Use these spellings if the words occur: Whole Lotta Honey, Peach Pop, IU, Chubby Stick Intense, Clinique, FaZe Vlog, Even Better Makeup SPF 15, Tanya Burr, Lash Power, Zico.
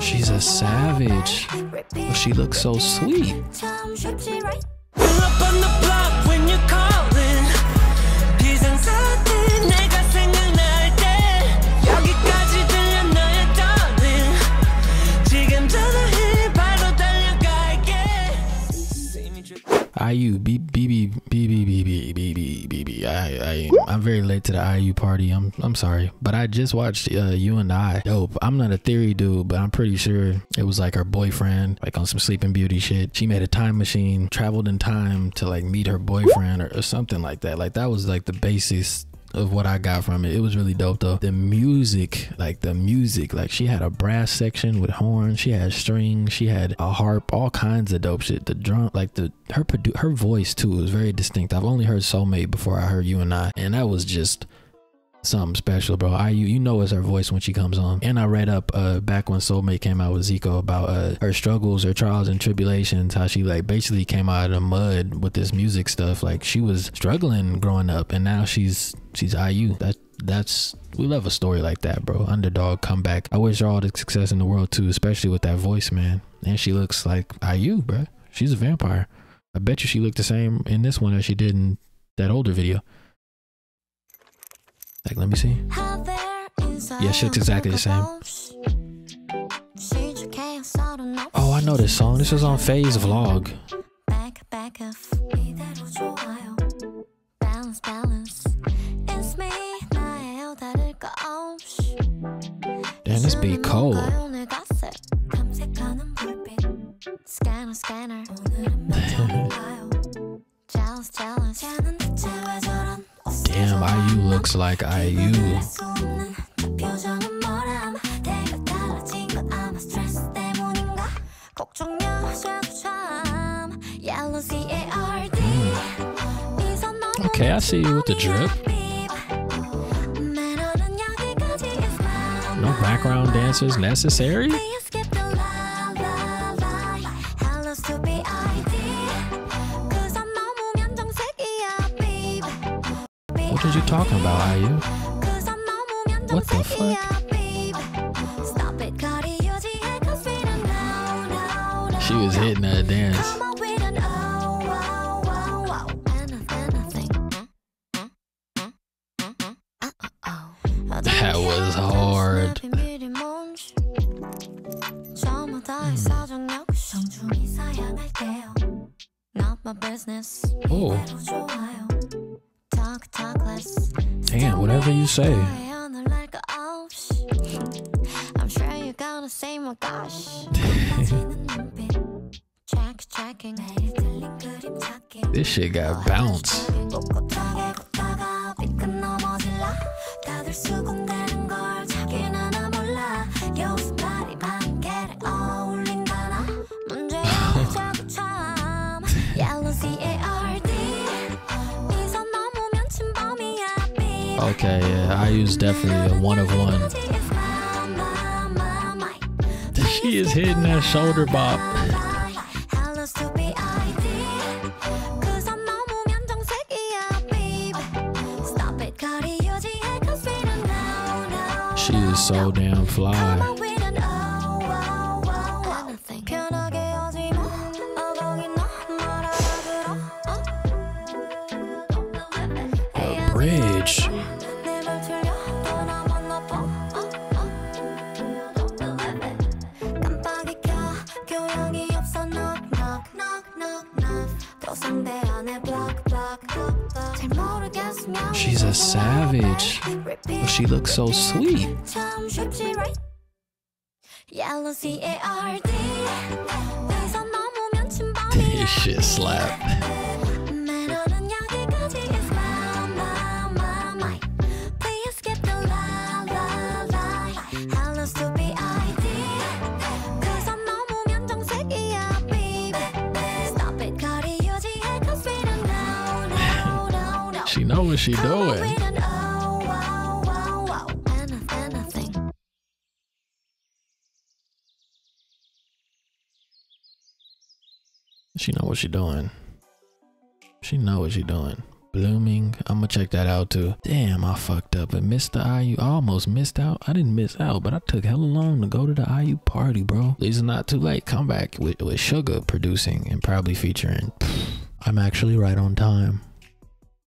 She's a savage. Oh, she looks so sweet. IU, I'm very late to the IU party. I'm sorry, but I just watched You and I. Dope. I'm not a theory dude, but I'm pretty sure it was like her boyfriend, like on some Sleeping Beauty shit. She made a time machine, traveled in time to like meet her boyfriend or something like that. Like that was like the basis of what I got from it. It was really dope though. The music, like she had a brass section with horns, she had strings, she had a harp, all kinds of dope shit. The drum, like her voice too was very distinct. I've only heard Soulmate before I heard You and I, and that was just something special, bro. IU, you know it's her voice when she comes on. And I read up back when Soulmate came out with Zico about her struggles, her trials and tribulations, how she like basically came out of the mud with this music stuff. Like she was struggling growing up and now she's IU. We love a story like that, bro. Underdog comeback. I wish her all the success in the world too, especially with that voice, man. And she looks like IU, bro. She's a vampire. I bet you she looked the same in this one as she did in that older video. Like, let me see. Yeah, she looks exactly the same. Oh, I know this song. This was on FaZe Vlog. Damn, this beat cold. Damn, IU looks like IU. Okay, I see you with the drip. No background dancers necessary? What you talking about, IU? What the fuck? She was hitting that dance. That was hard. Oh. Damn, whatever you say. I'm sure you're gonna say my gosh. This shit got bounced. Okay, yeah, IU's definitely a one of one. She is hitting that shoulder bop. She is so damn fly. A bridge. She's a savage. Oh, she looks so sweet. This shit slap. She know what she doing. She know what she doing. Blooming. I'm gonna check that out too. Damn, I fucked up and missed the IU. I almost missed out. I didn't miss out, but I took hella long to go to the IU party, bro. It's not too late. Come back with Sugar producing and probably featuring. I'm actually right on time.